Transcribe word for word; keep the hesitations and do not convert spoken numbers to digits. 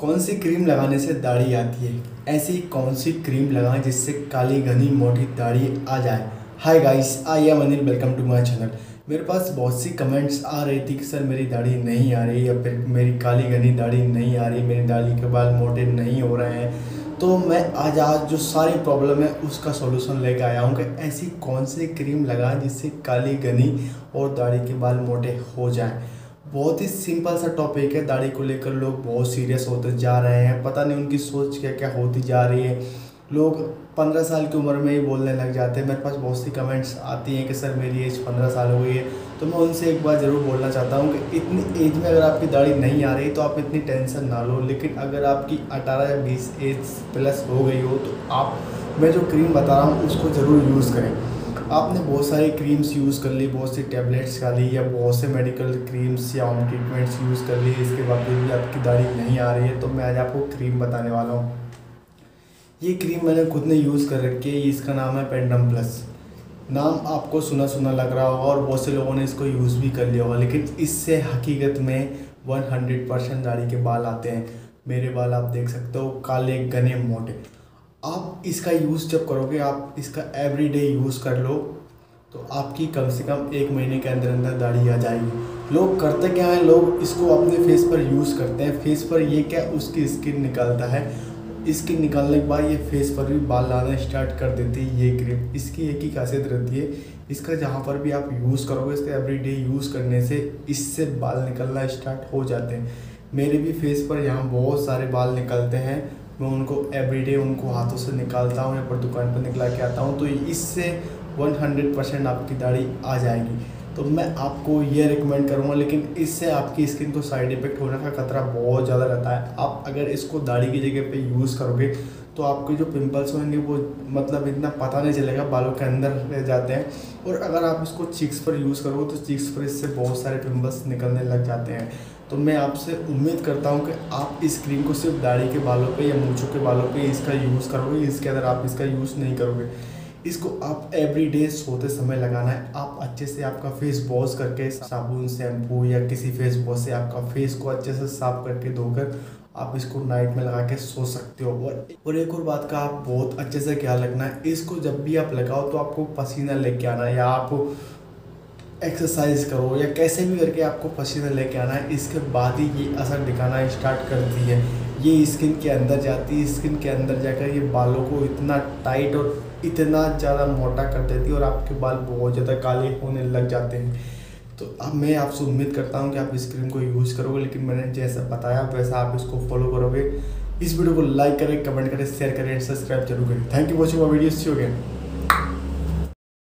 कौन सी क्रीम लगाने से दाढ़ी आती है, ऐसी कौन सी क्रीम लगाएं जिससे काली घनी मोटी दाढ़ी आ जाए। Hi guys, I am Anil, welcome to my channel. मेरे पास बहुत सी कमेंट्स आ रही थी कि सर मेरी दाढ़ी नहीं आ रही या फिर मेरी काली घनी दाढ़ी नहीं आ रही, मेरी दाढ़ी के बाल मोटे नहीं हो रहे हैं। तो मैं आज आज जो सारी प्रॉब्लम है उसका सॉल्यूशन लेकर आया हूँ कि ऐसी कौन सी क्रीम लगाएं जिससे काली घनी और दाढ़ी के बाल मोटे हो जाएँ। बहुत ही सिंपल सा टॉपिक है, दाढ़ी को लेकर लोग बहुत सीरियस होते जा रहे हैं, पता नहीं उनकी सोच क्या क्या होती जा रही है। लोग पंद्रह साल की उम्र में ही बोलने लग जाते हैं। मेरे पास बहुत सी कमेंट्स आती हैं कि सर मेरी एज पंद्रह साल हो गई है। तो मैं उनसे एक बार ज़रूर बोलना चाहता हूँ कि इतनी एज में अगर आपकी दाढ़ी नहीं आ रही तो आप इतनी टेंशन ना लो, लेकिन अगर आपकी अठारह या बीस एज प्लस हो गई हो तो आप मैं जो क्रीम बता रहा हूँ उसको ज़रूर यूज़ करें। आपने बहुत सारी क्रीम्स यूज़ कर ली, बहुत सी टैबलेट्स खा ली या बहुत से मेडिकल क्रीम्स या होम ट्रीटमेंट्स यूज़ कर लिए, इसके बावजूद भी आपकी दाढ़ी नहीं आ रही है, तो मैं आज आपको क्रीम बताने वाला हूँ। ये क्रीम मैंने खुद ने यूज़ कर रखी है, इसका नाम है पेंडम प्लस। नाम आपको सुना सुना लग रहा होगा और बहुत से लोगों ने इसको यूज़ भी कर लिया होगा, लेकिन इससे हकीकत में वन हंड्रेड परसेंट दाढ़ी के बाल आते हैं। मेरे बाल आप देख सकते हो, काले घने मोटे। आप इसका यूज़ जब करोगे, आप इसका एवरीडे यूज़ कर लो तो आपकी कम से कम एक महीने के अंदर अंदर दाढ़ी आ जाएगी। लोग करते क्या हैं, लोग इसको अपने फेस पर यूज़ करते हैं। फेस पर ये क्या, उसकी स्किन निकालता है, स्किन निकालने के बाद ये फेस पर भी बाल आना स्टार्ट कर देती है। ये क्रीम इसकी एक ही खासियत रहती है, इसका जहाँ पर भी आप यूज़ करोगे, इसका एवरीडे यूज़ करने से इससे बाल निकलना स्टार्ट हो जाते हैं। मेरे भी फेस पर यहाँ बहुत सारे बाल निकलते हैं, मैं उनको एवरीडे उनको हाथों से निकालता हूँ या पर दुकान पर निकला के आता हूँ, तो इससे हंड्रेड परसेंट आपकी दाढ़ी आ जाएगी। तो मैं आपको ये रिकमेंड करूँगा, लेकिन इससे आपकी स्किन को साइड इफ़ेक्ट होने का खतरा बहुत ज़्यादा रहता है। आप अगर इसको दाढ़ी की जगह पे यूज़ करोगे तो आपके जो पिंपल्स होंगे वो मतलब इतना पता नहीं चलेगा, बालों के अंदर रह जाते हैं। और अगर आप इसको चिक्स पर यूज़ करोगे तो चिक्स पर इससे बहुत सारे पिंपल्स निकलने लग जाते हैं। तो मैं आपसे उम्मीद करता हूं कि आप इस क्रीम को सिर्फ दाढ़ी के बालों पे या मूंछों के बालों पे इसका यूज़ करोगे, इसके अंदर आप इसका यूज़ नहीं करोगे। इसको आप एवरीडे सोते समय लगाना है। आप अच्छे से आपका फेस वॉश करके साबुन शैम्पू या किसी फेस वॉश से आपका फेस को अच्छे से साफ करके धोकर आप इसको नाइट में लगा के सो सकते हो। और और एक और बात का आप बहुत अच्छे से ख्याल रखना है, इसको जब भी आप लगाओ तो आपको पसीना लेके आना है, या आप एक्सरसाइज करो या कैसे भी करके आपको पसीना लेके आना है, इसके बाद ही ये असर दिखाना स्टार्ट करती है। ये स्किन के अंदर जाती है, स्किन के अंदर जाकर ये बालों को इतना टाइट और इतना ज़्यादा मोटा कर देती है और आपके बाल बहुत ज़्यादा काले होने लग जाते हैं। तो अब मैं आपसे उम्मीद करता हूँ कि आप इस क्रीम को यूज़ करोगे, लेकिन मैंने जैसा बताया वैसा आप इसको फॉलो करोगे। इस वीडियो को लाइक करें, कमेंट करें, शेयर करें, सब्सक्राइब जरूर करें। Thank you watching my video, see you again.